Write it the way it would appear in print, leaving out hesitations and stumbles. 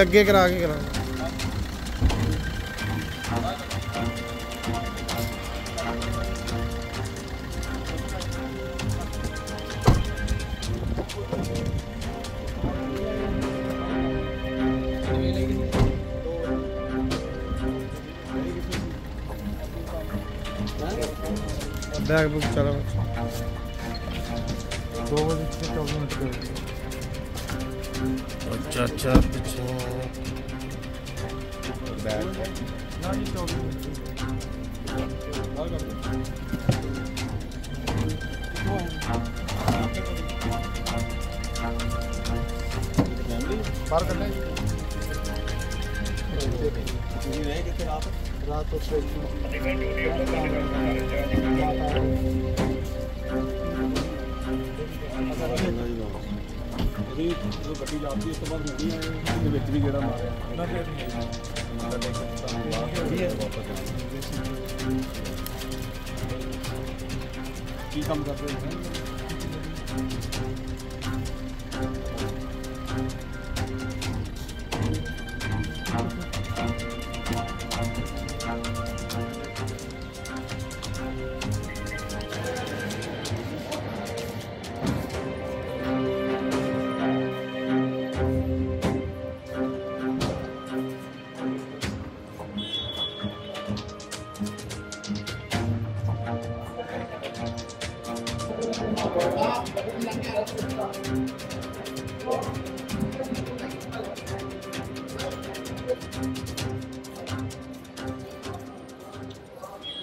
ਅੱਗੇ ਕਰਾ ਕੇ ਕਰਾ बैग बुक चला दो अच्छा अच्छा पीछे पार करना है रात को काम कर रहे हैं